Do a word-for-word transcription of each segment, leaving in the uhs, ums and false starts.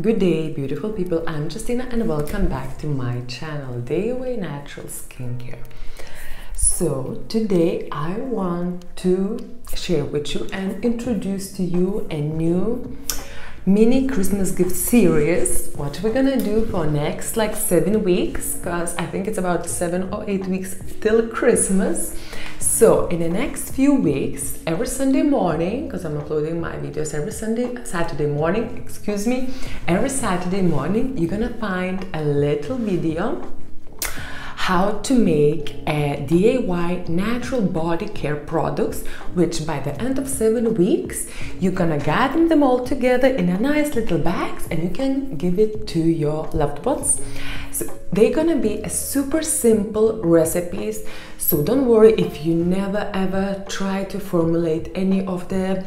Good day, beautiful people. I'm Justina and welcome back to my channel, Day Away Natural Skincare. So today I want to share with you and introduce to you a new mini Christmas gift series, what we're gonna do for next like seven weeks, because I think it's about seven or eight weeks till Christmas. So in the next few weeks, every Sunday morning, because I'm uploading my videos every Sunday, Saturday morning, excuse me, every Saturday morning, you're gonna find a little video how to make a D I Y natural body care products, which by the end of seven weeks, you're gonna gather them all together in a nice little bags and you can give it to your loved ones. So they're gonna be a super simple recipes. So don't worry if you never ever try to formulate any of the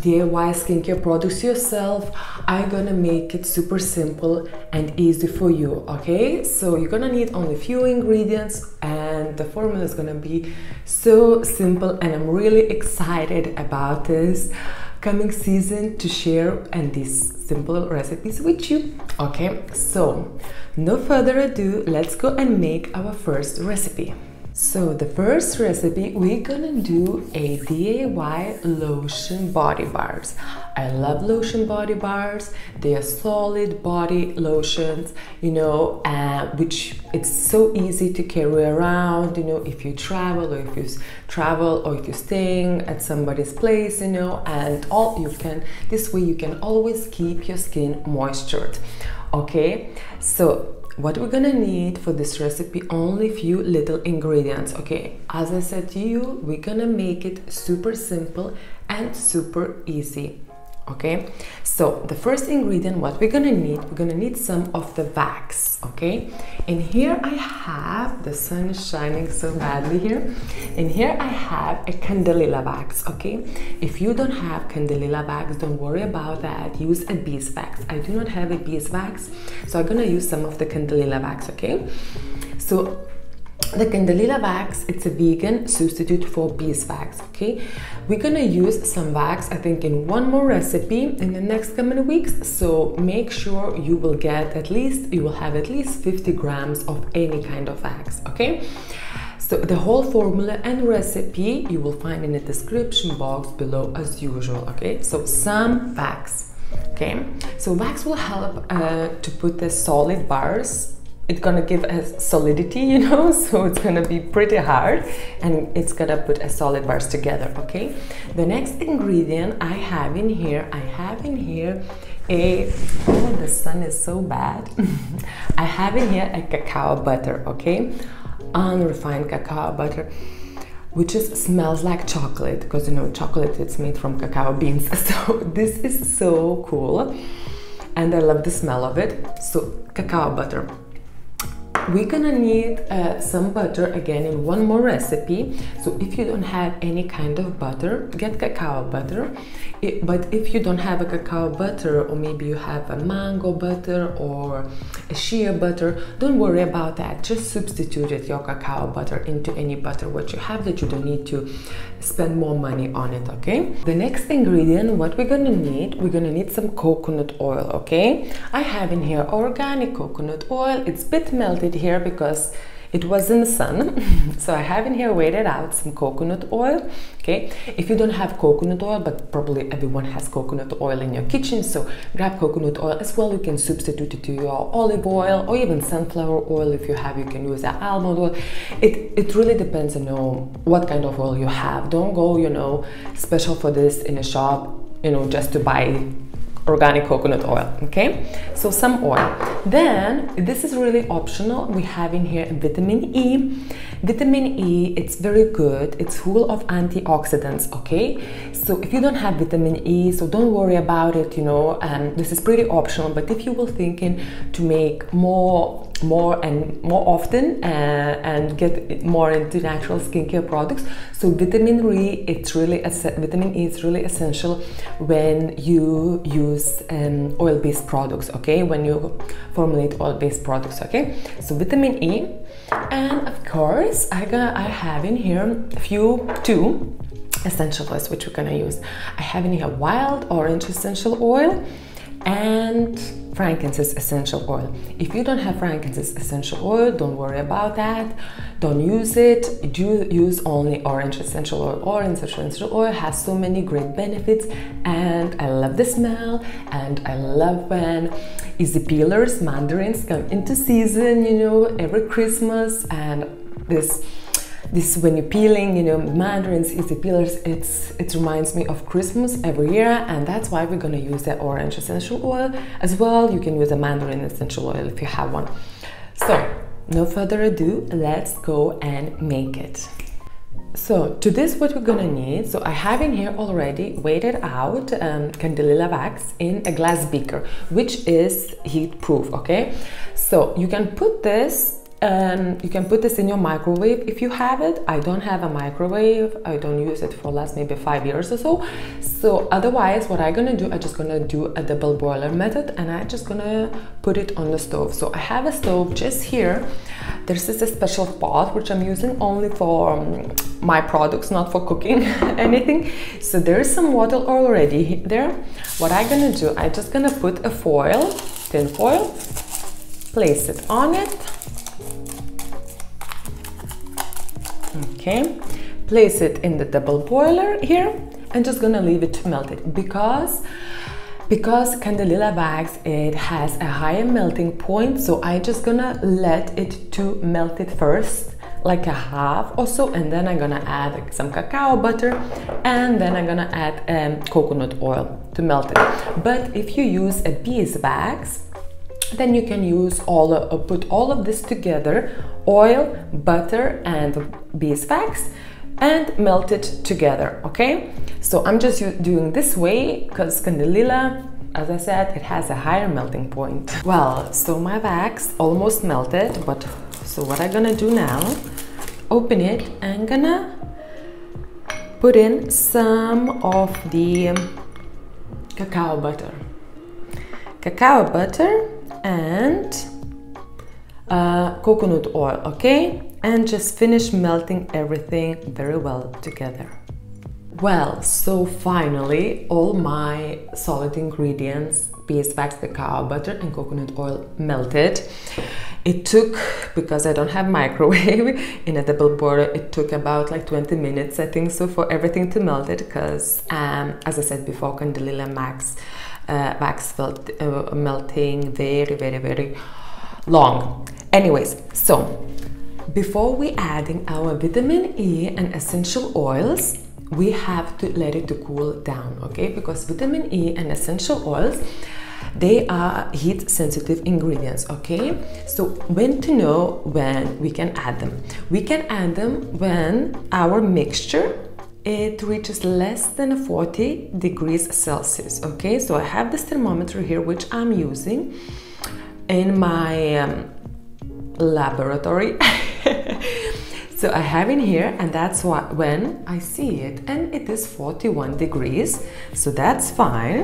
D I Y skincare products yourself. I'm gonna make it super simple and easy for you, okay? So you're gonna need only few ingredients and the formula is gonna be so simple, and I'm really excited about this coming season to share and these simple recipes with you, okay? So no further ado, let's go and make our first recipe. So the first recipe, we're gonna do a D I Y lotion body bars. I love lotion body bars. They are solid body lotions, you know, uh, which it's so easy to carry around, you know, if you travel or if you travel or if you're staying at somebody's place, you know, and all you can, this way you can always keep your skin moisturized, okay? So what we're gonna need for this recipe, only few little ingredients, okay? As I said to you, we're gonna make it super simple and super easy, okay? So the first ingredient, what we're gonna need, we're gonna need some of the wax, okay? And here I have, the sun is shining so badly here, and here I have a candelilla wax, okay? If you don't have candelilla wax, don't worry about that, use a beeswax. I do not have a beeswax, so I'm gonna use some of the candelilla wax, okay? So the candelilla wax, it's a vegan substitute for beeswax, okay? We're gonna use some wax, I think, in one more recipe in the next coming weeks, so make sure you will get at least, you will have at least fifty grams of any kind of wax, okay? So the whole formula and recipe you will find in the description box below as usual, okay? So some wax, okay? So wax will help uh, to put the solid bars. It's gonna give us solidity, you know, so it's gonna be pretty hard and it's gonna put a solid bars together, okay? The next ingredient I have in here, I have in here a, oh, the sun is so bad. I have in here a cacao butter, okay? Unrefined cacao butter, which is, smells like chocolate, because you know, chocolate, it's made from cacao beans. So this is so cool and I love the smell of it. So cacao butter. We're gonna need uh, some butter again in one more recipe. So if you don't have any kind of butter, get cacao butter. It, but if you don't have a cacao butter, or maybe you have a mango butter or a shea butter, don't worry about that. Just substitute it, your cacao butter, into any butter what you have, that you don't need to spend more money on it, okay? The next ingredient, what we're gonna need, we're gonna need some coconut oil, okay? I have in here organic coconut oil. It's a bit melted here because it was in the sun. So I have in here weighted out some coconut oil, okay? If you don't have coconut oil, but probably everyone has coconut oil in your kitchen, so grab coconut oil as well. You can substitute it to your olive oil or even sunflower oil. If you have, you can use that almond oil. It, it really depends on, you know, what kind of oil you have. Don't go, you know, special for this in a shop, you know, just to buy organic coconut oil, okay? So some oil. Then this is really optional. We have in here vitamin E. Vitamin E, it's very good. It's full of antioxidants, okay? So if you don't have vitamin E, so don't worry about it, you know, and um, this is pretty optional, but if you were thinking to make more more and more often uh, and get more into natural skincare products, so vitamin E, it's really vitamin E is really essential when you use um, oil-based products, okay? When you formulate oil-based products, okay? So vitamin E, and of course I got I have in here a few two essential oils which we're gonna use. I have in here wild orange essential oil and frankincense essential oil. If you don't have frankincense essential oil, don't worry about that. Don't use it. Do use only orange essential oil. Orange essential oil has so many great benefits, and I love the smell, and I love when easy peelers, mandarins come into season, you know, every Christmas, and this This when you're peeling, you know, mandarins, easy peelers, it's it reminds me of Christmas every year, and that's why we're gonna use the orange essential oil as well. You can use a mandarin essential oil if you have one. So no further ado, let's go and make it. So to this, what we're gonna need, so I have in here already weighted out um, candelilla wax in a glass beaker, which is heat proof, okay? So you can put this Um, you can put this in your microwave if you have it. I don't have a microwave. I don't use it for last maybe five years or so. So otherwise, what I'm gonna do, I'm just gonna do a double boiler method, and I'm just gonna put it on the stove. So I have a stove just here. This is a special pot which I'm using only for um, my products, not for cooking anything. So there is some water already there. What I'm gonna do, I'm just gonna put a foil, tin foil, place it on it. Okay, place it in the double boiler here, and just gonna leave it to melt it, because because candelilla wax, it has a higher melting point, so I just gonna let it to melt it first, like a half or so, and then I'm gonna add some cacao butter, and then I'm gonna add um, coconut oil to melt it. But if you use a beeswax, then you can use all uh, put all of this together, oil, butter and beeswax, and melt it together. Okay, so I'm just doing this way because candelilla, as I said, it has a higher melting point. Well, so my wax almost melted, but so what I'm gonna do now, open it and gonna put in some of the cacao butter cacao butter and uh, coconut oil, okay? And just finish melting everything very well together. Well, so finally, all my solid ingredients, beeswax, cacao butter and coconut oil melted. It took, because I don't have microwave, in a double boiler, it took about like twenty minutes, I think so, for everything to melt it, because um, as I said before, candelilla wax, uh, wax felt, uh, melting very, very, very long. Anyways, so before we adding our vitamin E and essential oils, we have to let it to cool down, okay? Because vitamin E and essential oils, they are heat sensitive ingredients, okay? So when to know when we can add them? We can add them when our mixture, it reaches less than forty degrees Celsius, okay? So I have this thermometer here, which I'm using in my um, laboratory. So I have in here, and that's what, when I see it, and it is forty-one degrees, so that's fine.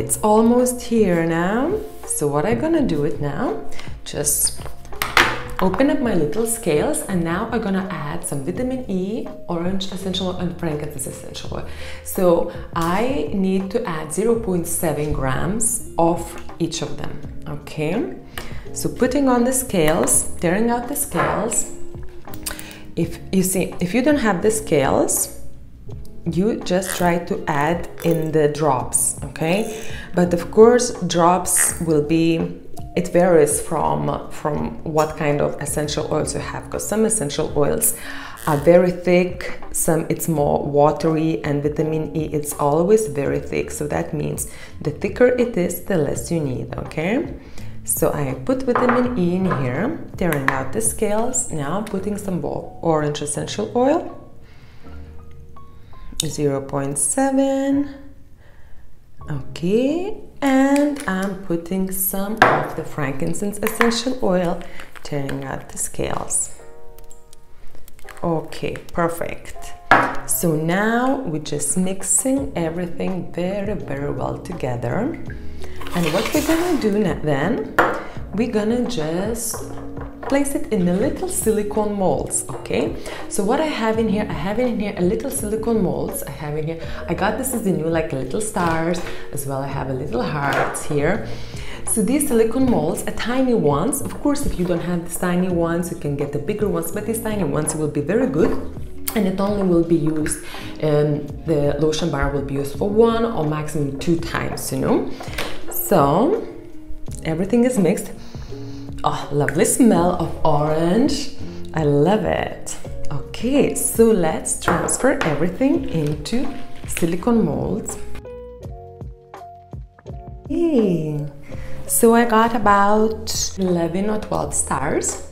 It's almost here now. So what I'm gonna do it now, just open up my little scales, and now I'm gonna add some vitamin E, orange essential oil and frankincense essential oil. So I need to add zero point seven grams of each of them, okay? So putting on the scales, tearing out the scales. If you see, if you don't have the scales, you just try to add in the drops, okay? But of course, drops will be, it varies from from what kind of essential oils you have, because some essential oils are very thick, some it's more watery, and vitamin E, it's always very thick. So that means the thicker it is, the less you need, okay? So I put vitamin E in here, tearing out the scales. Now I'm putting some more orange essential oil, zero point seven, okay, and I'm putting some of the frankincense essential oil, tearing out the scales. Okay, perfect. So now we're just mixing everything very, very well together. And what we're gonna do now, then, we're gonna just place it in the little silicone molds, okay? So what I have in here, I have in here a little silicone molds, I have in here, I got this is the new like little stars, as well I have a little hearts here. So these silicone molds are tiny ones. Of course, if you don't have these tiny ones, you can get the bigger ones, but these tiny ones will be very good. And it only will be used, um, the lotion bar will be used for one or maximum two times, you know. So everything is mixed. Oh, lovely smell of orange. I love it. Okay, so let's transfer everything into silicone molds. Hey. So I got about eleven or twelve stars.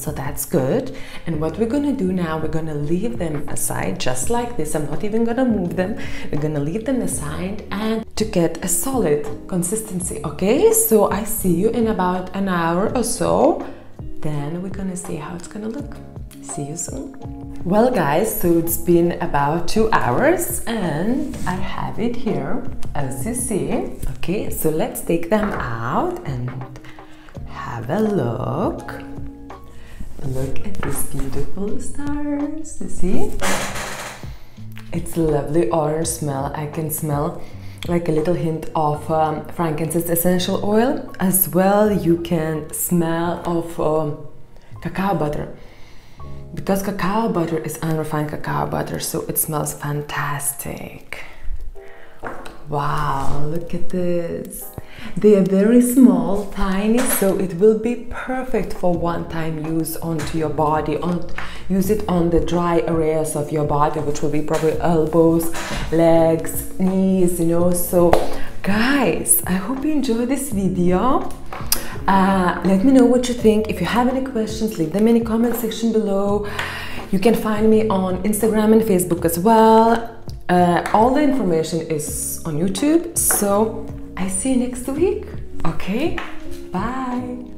So that's good. And what we're gonna do now, we're gonna leave them aside just like this. I'm not even gonna move them. We're gonna leave them aside and to get a solid consistency, okay? So I see you in about an hour or so. Then we're gonna see how it's gonna look. See you soon. Well guys, so it's been about two hours and I have it here, as you see. Okay, so let's take them out and have a look. Look at these beautiful stars, you see? It's lovely orange smell. I can smell like a little hint of um, frankincense essential oil. As well, you can smell of um, cacao butter. Because cacao butter is unrefined cacao butter, so it smells fantastic. Wow, look at this. They are very small, tiny, so it will be perfect for one-time use onto your body. On, use it on the dry areas of your body, which will be probably elbows, legs, knees, you know. So guys, I hope you enjoyed this video. Uh, let me know what you think. If you have any questions, leave them in the comment section below. You can find me on Instagram and Facebook as well. Uh, all the information is on YouTube. So I see you next week. Okay, bye.